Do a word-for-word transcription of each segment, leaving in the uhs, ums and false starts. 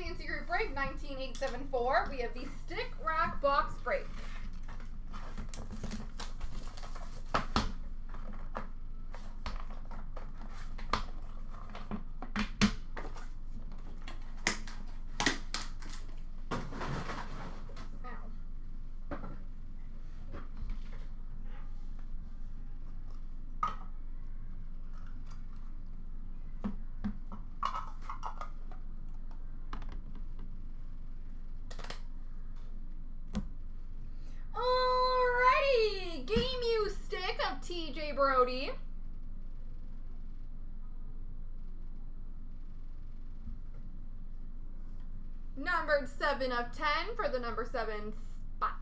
Fancy Group Break nineteen eight seventy-four. We have the Stick Rack Box Break. T J Brody. Numbered seven of ten for the number seven spot.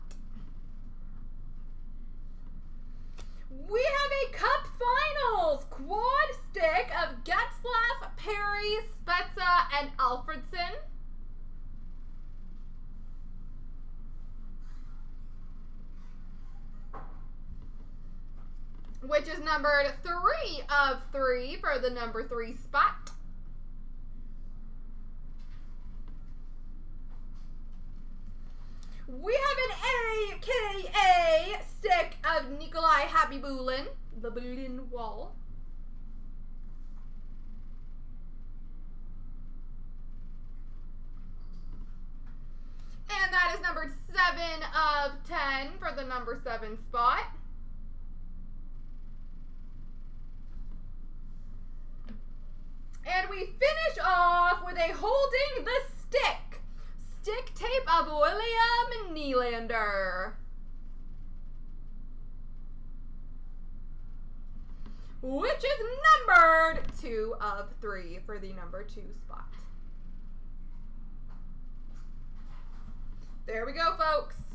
We have a Cup Finals quad stick of Getzlaff, Perry, Spezza, and Alfredsson. Which is numbered three of three for the number three spot. We have an A K A stick of Nikolai Khabibulin, the Bulin wall. And that is numbered seven of ten for the number seven spot. And we finish off with a Holding the Stick. Stick tape of William Nylander. Which is numbered two of three for the number two spot. There we go, folks.